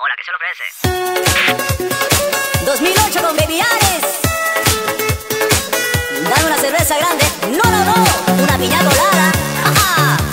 Hola, ¿qué se le ofrece? 2008 con Baby Ares. Dame una cerveza grande. No, no, no. Una piña colada.